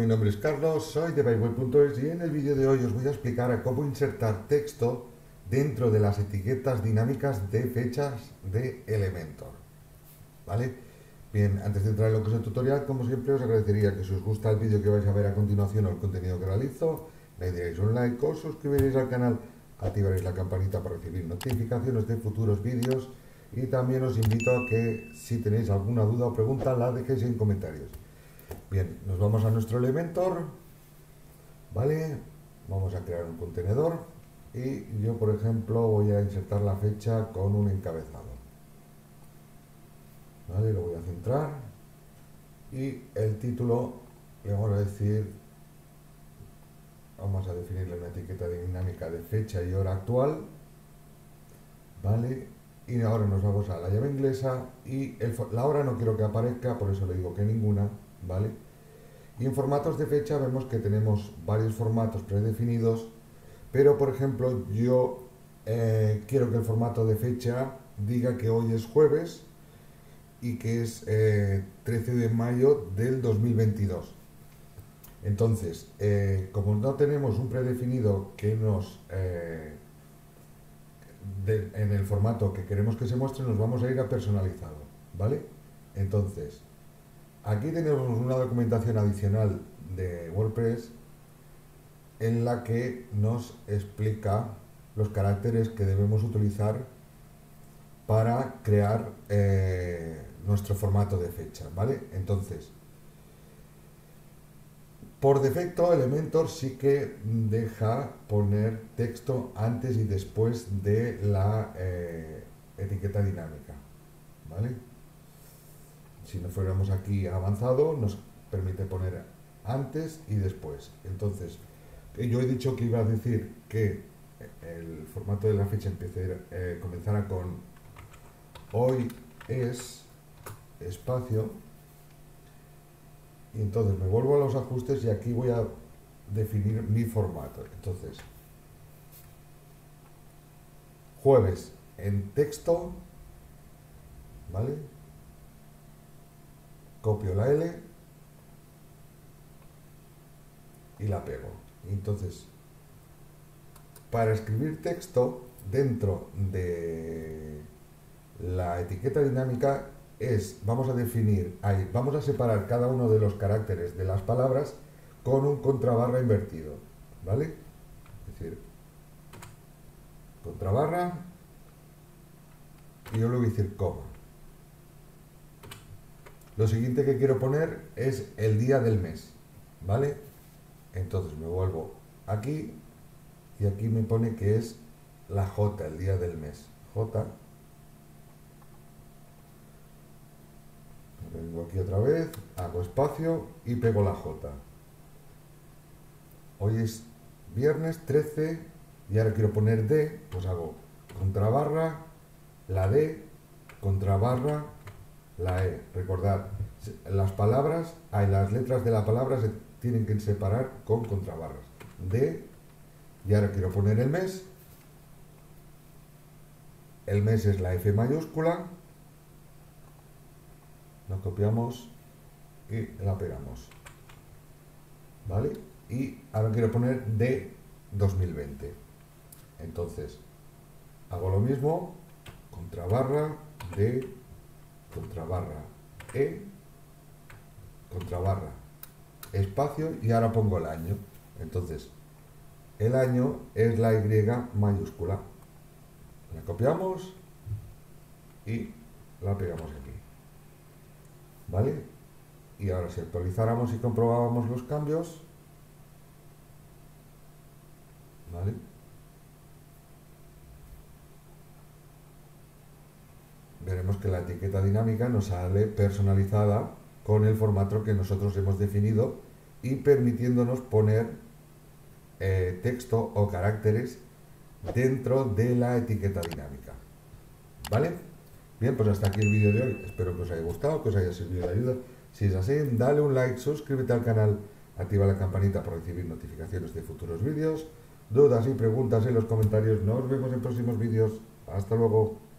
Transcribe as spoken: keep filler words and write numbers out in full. mi nombre es Carlos, soy de byteweb punto es y en el vídeo de hoy os voy a explicar a cómo insertar texto dentro de las etiquetas dinámicas de fechas de Elementor. ¿Vale? Bien, antes de entrar en lo que es el tutorial, como siempre os agradecería que si os gusta el vídeo que vais a ver a continuación o el contenido que realizo, le dierais un like, os suscribiréis al canal, activaréis la campanita para recibir notificaciones de futuros vídeos y también os invito a que si tenéis alguna duda o pregunta la dejéis en comentarios. Bien, nos vamos a nuestro Elementor, ¿vale? Vamos a crear un contenedor y yo, por ejemplo, voy a insertar la fecha con un encabezado. ¿Vale? Lo voy a centrar y el título le vamos a decir, vamos a definirle una etiqueta dinámica de fecha y hora actual, ¿vale? Y ahora nos vamos a la llave inglesa y el, la hora no quiero que aparezca, por eso le digo que ninguna, ¿vale? Y en formatos de fecha vemos que tenemos varios formatos predefinidos, pero por ejemplo yo eh, quiero que el formato de fecha diga que hoy es jueves y que es eh, trece de mayo del dos mil veintidós. Entonces, eh, como no tenemos un predefinido que nos eh, de, en el formato que queremos que se muestre, nos vamos a ir a personalizado, ¿vale? Entonces, aquí tenemos una documentación adicional de WordPress en la que nos explica los caracteres que debemos utilizar para crear eh, nuestro formato de fecha, ¿vale? Entonces, por defecto Elementor sí que deja poner texto antes y después de la eh, etiqueta dinámica, ¿vale? Si no fuéramos aquí avanzado, nos permite poner antes y después. Entonces, yo he dicho que iba a decir que el formato de la fecha empezara, eh, comenzara con hoy es espacio. Y entonces me vuelvo a los ajustes y aquí voy a definir mi formato. Entonces, jueves en texto, ¿vale? Copio la L y la pego. Entonces, para escribir texto dentro de la etiqueta dinámica es, vamos a definir, ahí, vamos a separar cada uno de los caracteres de las palabras con un contrabarra invertido, ¿vale? Es decir, contrabarra y yo le voy a decir coma. Lo siguiente que quiero poner es el día del mes, ¿vale? Entonces me vuelvo aquí y aquí me pone que es la J, el día del mes. J. Vengo aquí otra vez, hago espacio y pego la J. Hoy es viernes trece y ahora quiero poner D, pues hago contrabarra, la D, contrabarra, la E. Recordad, las palabras, las letras de la palabra se tienen que separar con contrabarras. D, y ahora quiero poner el mes. El mes es la F mayúscula. Lo copiamos y la pegamos. ¿Vale? Y ahora quiero poner D dos mil veinte. Entonces, hago lo mismo, contrabarra, D, contrabarra, E, contrabarra, espacio y ahora pongo el año. Entonces, el año es la Y mayúscula. La copiamos y la pegamos aquí. ¿Vale? Y ahora si actualizáramos y comprobábamos los cambios, ¿vale? Veremos que la etiqueta dinámica nos sale personalizada con el formato que nosotros hemos definido y permitiéndonos poner eh, texto o caracteres dentro de la etiqueta dinámica, ¿vale? Bien, pues hasta aquí el vídeo de hoy. Espero que os haya gustado, que os haya servido de ayuda. Si es así, dale un like, suscríbete al canal, activa la campanita para recibir notificaciones de futuros vídeos. Dudas y preguntas en los comentarios. Nos vemos en próximos vídeos. Hasta luego.